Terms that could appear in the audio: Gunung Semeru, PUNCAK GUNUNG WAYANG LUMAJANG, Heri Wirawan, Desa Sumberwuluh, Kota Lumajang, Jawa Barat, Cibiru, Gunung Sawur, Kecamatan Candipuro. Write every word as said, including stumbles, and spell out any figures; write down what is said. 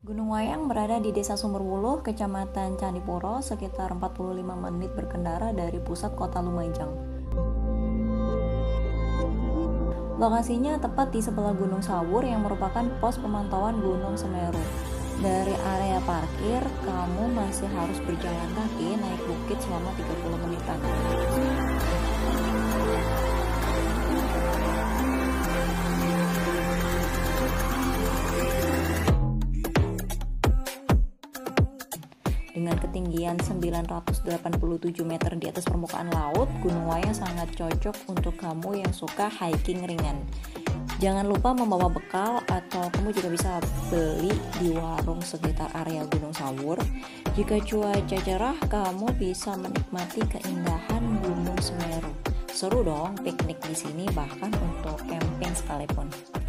Gunung Wayang berada di Desa Sumberwuluh, Kecamatan Candipuro, sekitar empat puluh lima menit berkendara dari pusat kota Lumajang. Lokasinya tepat di sebelah Gunung Sawur yang merupakan pos pemantauan Gunung Semeru. Dari area parkir, kamu masih harus berjalan kaki naik bukit selama tiga puluh menitan. Dengan ketinggian sembilan ratus delapan puluh tujuh meter di atas permukaan laut, Gunung Wayang sangat cocok untuk kamu yang suka hiking ringan. Jangan lupa membawa bekal, atau kamu juga bisa beli di warung sekitar area Gunung Sawur. Jika cuaca cerah, kamu bisa menikmati keindahan Gunung Semeru. Seru dong piknik di sini, bahkan untuk camping sekalipun.